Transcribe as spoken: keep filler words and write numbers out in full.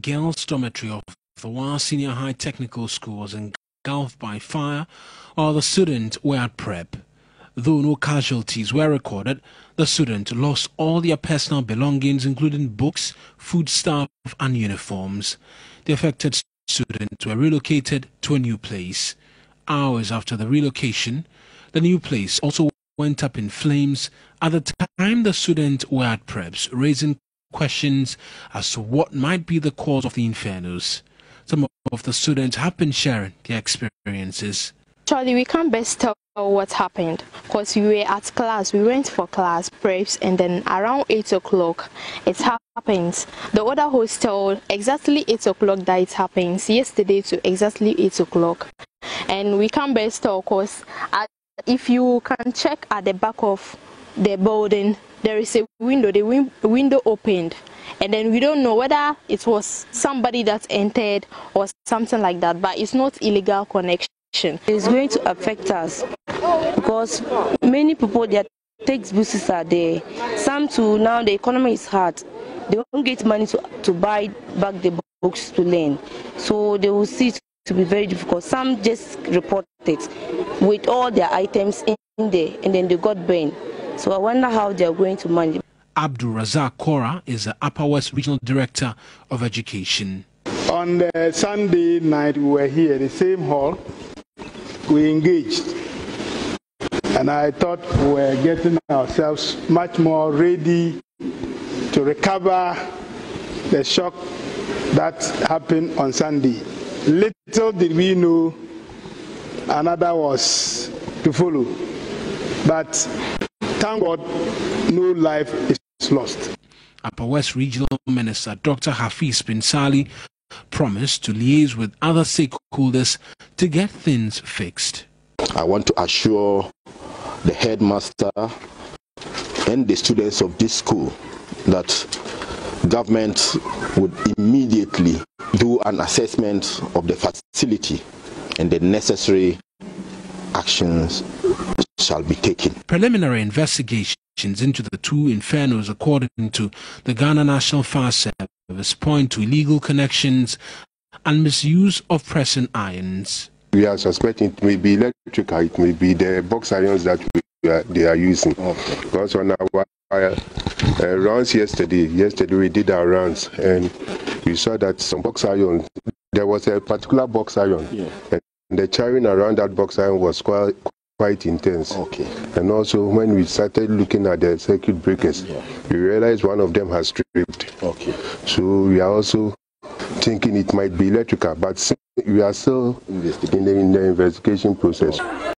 girls' dormitory of the Wa Senior High Technical School was engulfed by fire, while the students were at prep. Though no casualties were recorded, the students lost all their personal belongings, including books, foodstuff, and uniforms. The affected students were relocated to a new place. Hours after the relocation, the new place also went up in flames. At the time, the students were at preps, raising questions as to what might be the cause of the infernos. Some of the students have been sharing their experiences. Charlie, we can't best tell what happened because we were at class. We went for class preps, and then around eight o'clock it happens. The other hostel, exactly eight o'clock that it happens, yesterday to exactly eight o'clock. And we can't best tell because if you can check at the back of the building, there is a window, the win window opened, and then we don't know whether it was somebody that entered or something like that, but it's not illegal connection. It's going to affect us because many people, their textbooks are there. Some too, now the economy is hard. They won't get money to, to buy back the books to learn. So they will see it to be very difficult. Some just reported with all their items in there, and then they got banned. So I wonder how they are going to manage. Abdul Razak Kora is the Upper West Regional Director of Education. On the Sunday night, we were here at the same hall. We engaged, and I thought we were getting ourselves much more ready to recover the shock that happened on Sunday. Little did we know another was to follow, but thank God, no life is lost. Upper West Regional Minister Doctor Hafiz Binsali promised to liaise with other stakeholders to get things fixed. I want to assure the headmaster and the students of this school that government would immediately do an assessment of the facility and the necessary actions shall be taken. Preliminary investigations into the two infernos, according to the Ghana National Fire Service, point to illegal connections and misuse of pressing irons. We are suspecting it may be electrical, it may be the box irons that we are, they are using. Okay. Because on our uh, rounds yesterday, yesterday we did our rounds and we saw that some box irons, there was a particular box iron, yeah. And the charring around that box iron was quite quite intense. Okay. And also when we started looking at the circuit breakers, yeah, we realized one of them has tripped. Okay. So we are also thinking it might be electrical, but we are still in the, in the investigation process.